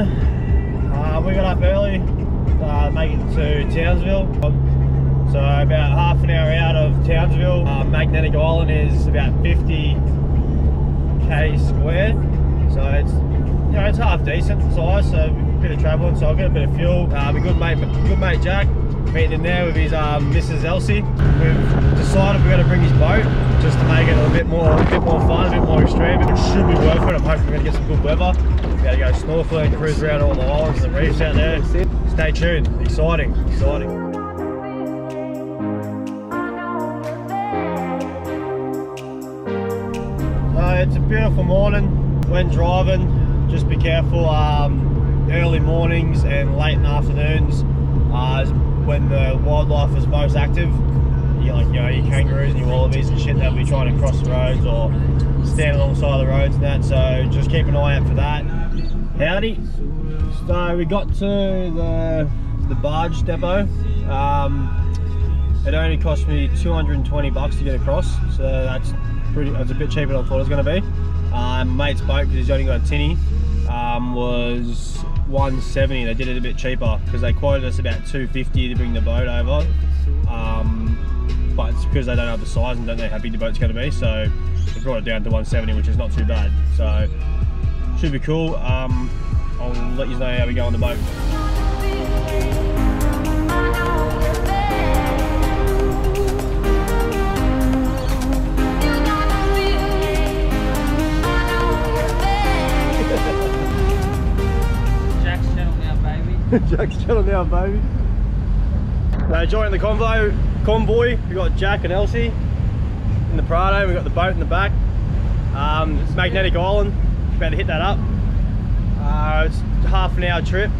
on. We got up early, making it to Townsville. So about half an hour out of Townsville. Magnetic Island is about 50k square, so it's, you know, it's half decent size, so a bit of travelling, so I'll get a bit of fuel. My good mate Jack, meeting him there with his Mrs. Elsie. We've decided we're going to bring his boat just to make it a bit more fun, a bit more extreme. It should be worth it. I'm hoping we're going to get some good weather. We're going to go snorkeling, cruise around all the islands and the reefs out there. Stay tuned. Exciting, exciting. It's a beautiful morning. When driving, just be careful. Early mornings and late in the afternoons is when the wildlife is most active. Your kangaroos and your wallabies and shit, they'll be trying to cross the roads or stand alongside the roads and that, so just keep an eye out for that. Howdy. So we got to the barge depot. It only cost me 220 bucks to get across, so that's it's a bit cheaper than I thought it was going to be. Mate's boat, because he's only got a tinny, was 170. They did it a bit cheaper because they quoted us about 250 to bring the boat over, but it's because they don't have the size and don't know how big the boat's going to be, so they brought it down to 170, which is not too bad, so should be cool. I'll let you know how we go on the boat. Jack's channel now, baby. So joining the convoy, we got Jack and Elsie in the Prado. We got the boat in the back. It's Magnetic Island. About to hit that up. It's half an hour trip.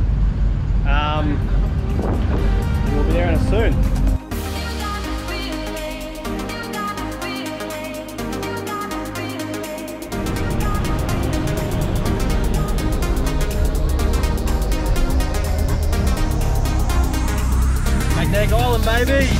We'll be there in a soon. Magnetic Island, baby!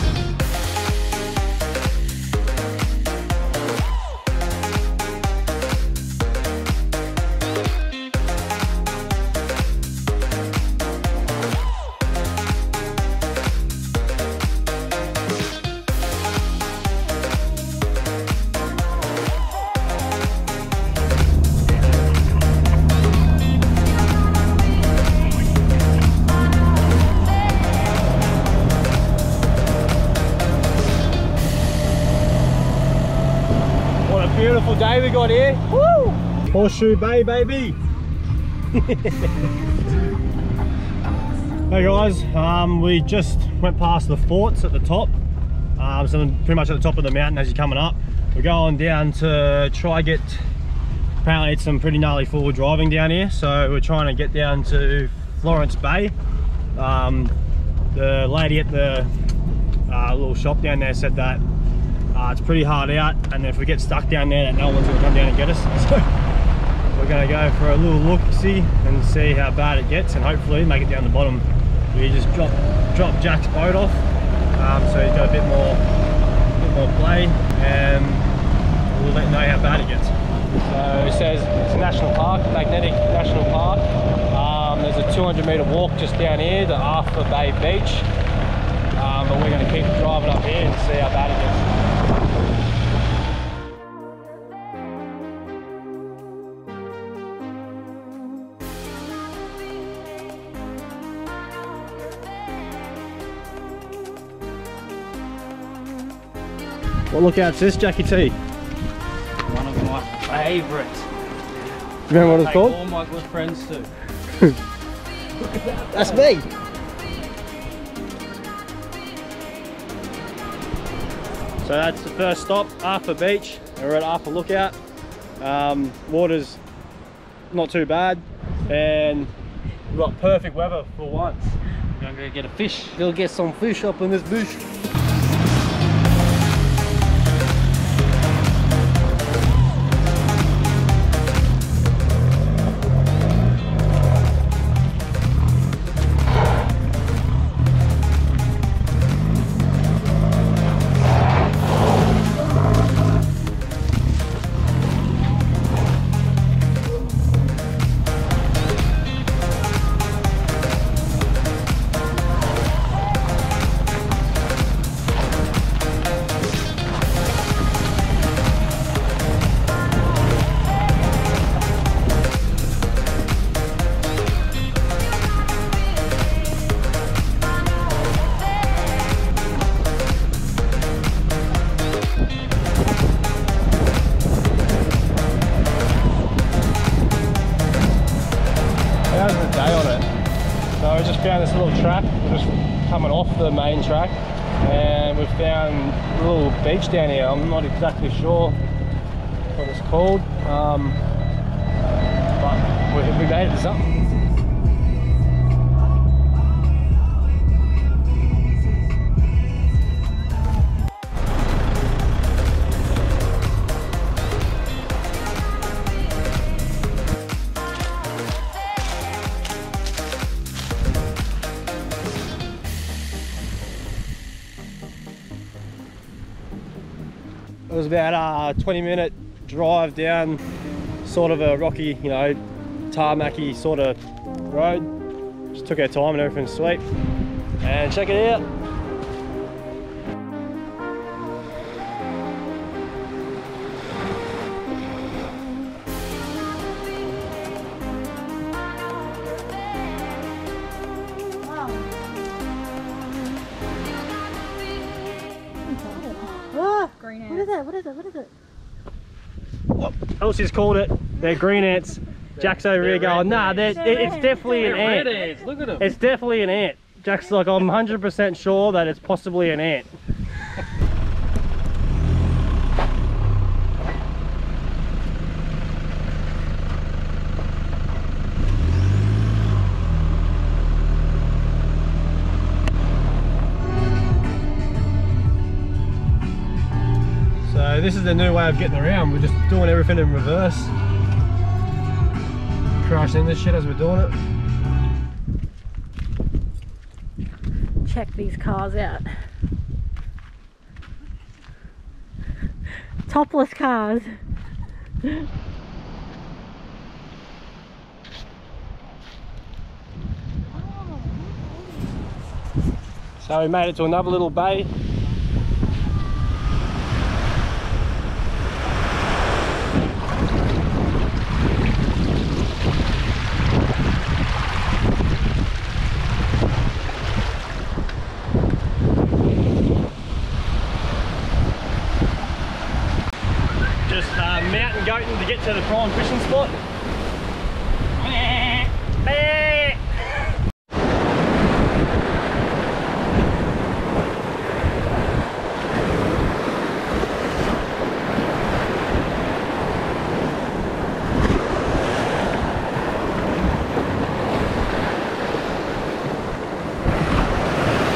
Beautiful day we got here. Woo! Horseshoe Bay, baby. Hey guys, we just went past the forts at the top. So pretty much at the top of the mountain as you're coming up. We're going down to try get, apparently it's some pretty gnarly forward driving down here. So we're trying to get down to Florence Bay. The lady at the little shop down there said that it's pretty hard out, and if we get stuck down there, no one's going to come down and get us. So we're going to go for a little look-see and see how bad it gets, and hopefully make it down the bottom. We just drop Jack's boat off, so he's got a bit more play, and we'll let him know how bad it gets. So it says it's a national park, Magnetic National Park. There's a 200-meter walk just down here, the Arthur Bay Beach, but we're going to keep driving up here and see how bad it gets. What lookout's this, Jackie T? One of my favourites. Do you remember what it's called? All my good friends too. Look at that. That's me. So that's the first stop, Arthur Beach. We're at Arthur Lookout. Water's not too bad, and we've got perfect weather for once. I'm going to get a fish. We'll get some fish up in this bush. coming off the main track, and we found a little beach down here. I'm not exactly sure what it's called, but we made it to something. It was about a 20-minute drive down sort of a rocky, you know, tarmacky sort of road. Just took our time and everything's sweet. And check it out. Elsie's called it. They're green ants. Jack's over here going, nah, it's definitely an ant. Ants. Look at them. It's definitely an ant. Jack's like, I'm 100% sure that it's possibly an ant. This is the new way of getting around. We're just doing everything in reverse. Crashing this shit as we're doing it. Check these cars out. Topless cars. So we made it to another little bay. To get to the prime fishing spot. So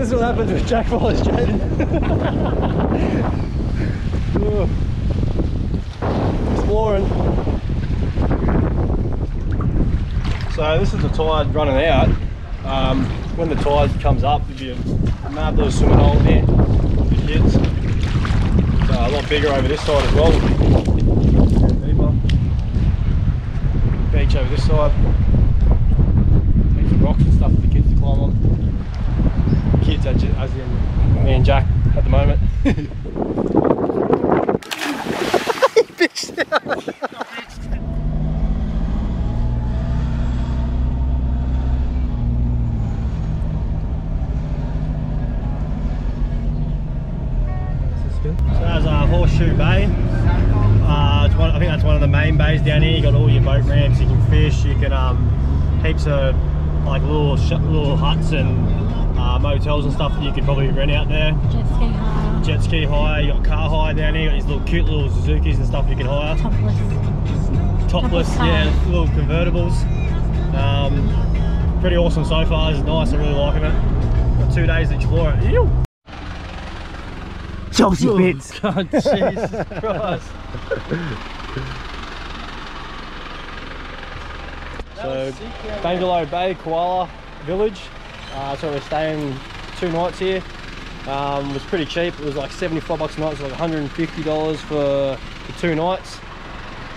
this is what happens with Jack follows Jaden. Exploring. So this is the tide running out. When the tide comes up, there'd be a mad little swimming hole in there. It hits. So a lot bigger over this side as well. Deeper. Beach over this side. Heaps of rocks and stuff for the kids to climb on. Kids, as in me and Jack at the moment. Horseshoe Bay, I think that's one of the main bays down here. You got all your boat ramps, you can fish, you can heaps of like little huts and motels and stuff that you could probably rent out there. Jet ski hire, you got car hire down here, you got these little cute little Suzukis and stuff you can hire. Topless yeah, little convertibles. Pretty awesome so far, it's nice, I'm really liking it. Got 2 days to explore it. Ew. Chelsea bits. Oh, God, Jesus Christ. So, Bangalore Bay Koala Village. So we're staying 2 nights here. It was pretty cheap. It was like $75 a night. It was like $150 for 2 nights.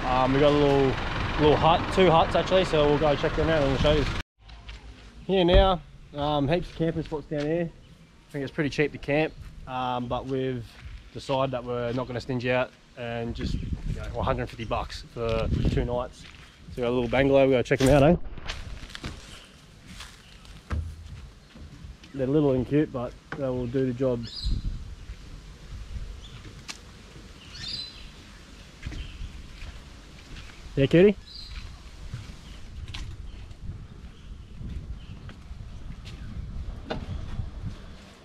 We got a little hut, 2 huts actually. So we'll go check them out and we'll show you. Here now, heaps of camping spots down here. I think it's pretty cheap to camp. But we've decided that we're not going to stinge out and just, you know, $150 for 2 nights. So we got a little bungalow, we got to check them out, eh? They're little and cute, but they will do the job. Yeah, cutie?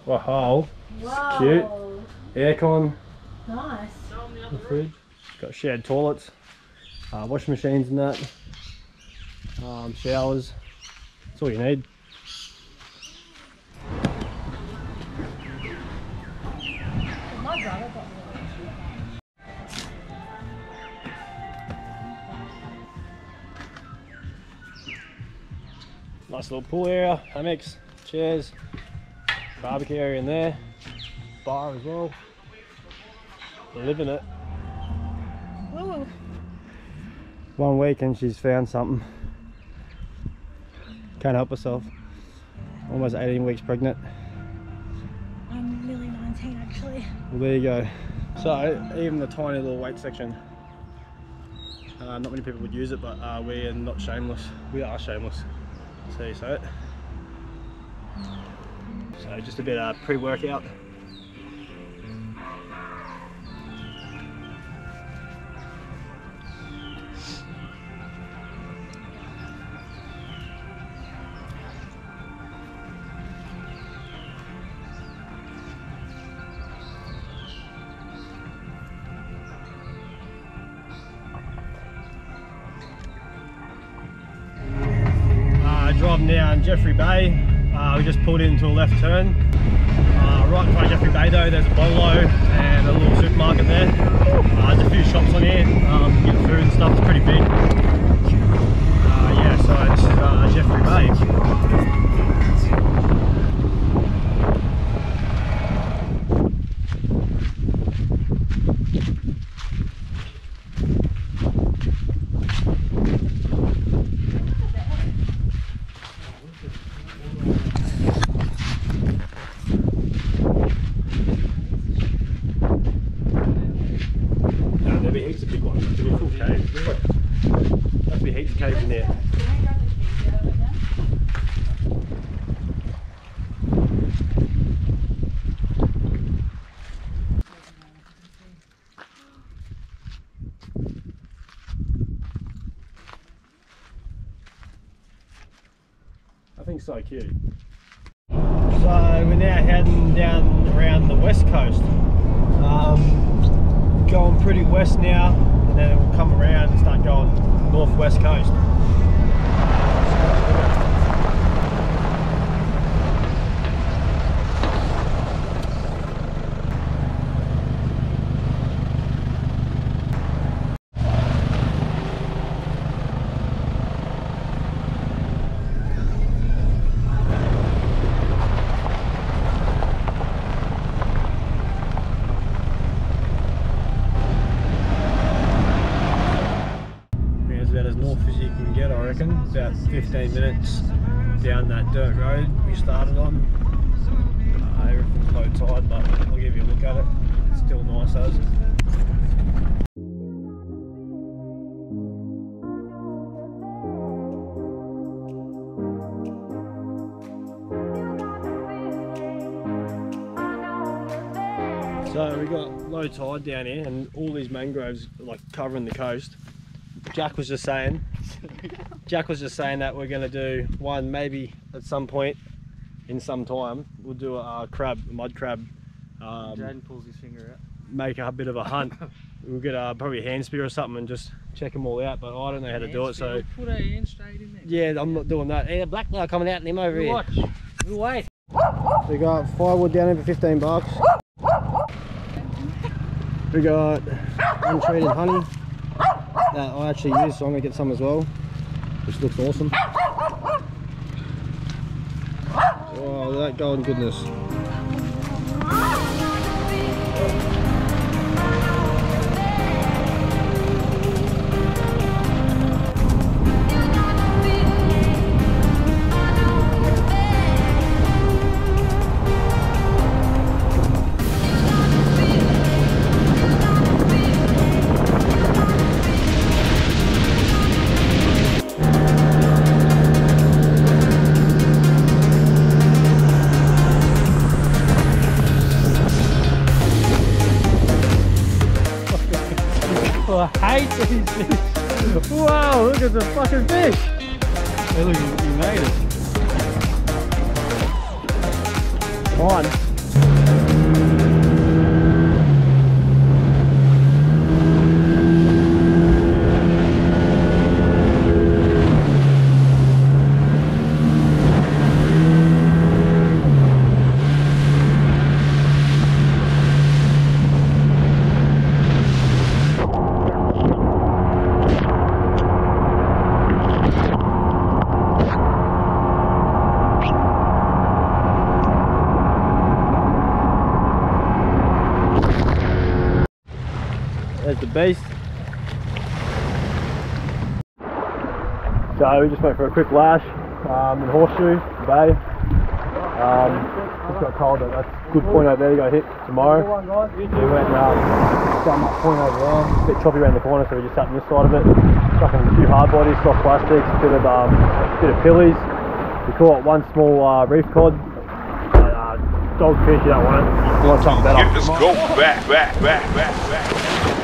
Wow. Wow. Cute. Aircon. Nice. The fridge. Got shared toilets. Washing machines and that. Showers. That's all you need. Nice little pool area, hammocks, chairs, barbecue area in there, bar as well. Living it. Ooh. 1 week and she's found something. Can't help herself. Almost 18 weeks pregnant. I'm nearly 19 actually. Well, there you go. So even the tiny little weight section, not many people would use it, but we are not shameless. We are shameless. So you say it. So just a bit of pre-workout. Driving down Geoffrey Bay, we just pulled into a left turn. Right in front of Geoffrey Bay though, there's a bolo and a little supermarket there. There's a few shops on here, getting food and stuff, it's pretty big. Yeah, so this is Geoffrey Bay. I think so cute. So we're now heading down around the west coast. Going pretty west now, and then we'll come around and start going northwest coast. About 15 minutes down that dirt road we started on. Everything's low tide, but I'll give you a look at it. It's still nice as. So we got low tide down here, and all these mangroves are like covering the coast. Jack was just saying that we're going to do one, maybe at some point in some time we'll do a crab, mud crab. Jaden pulls his finger out. Make a bit of a hunt. We'll get probably a hand spear or something and just check them all out, but I don't know how to do it. So put our hand straight in there. Yeah, I'm not doing that. Hey, the black guy coming out and him over here. Watch. We'll wait. We got firewood down here for 15 bucks. We got untreated honey that I actually use, so I'm going to get some as well, which looks awesome. Oh, that golden goodness. Wow, look at the fucking fish! Hey, look, you made it. Come on. as the base. So we just went for a quick lash in Horseshoe Bay. Just got cold, but that's a good point over there to go hit tomorrow. We went down that point over there, a bit choppy around the corner, so we just sat on this side of it. Stuck in a few hard bodies, soft plastics, a bit of pillies. We caught one small reef cod. Dog fish, you don't want it. You want something better. You just go back.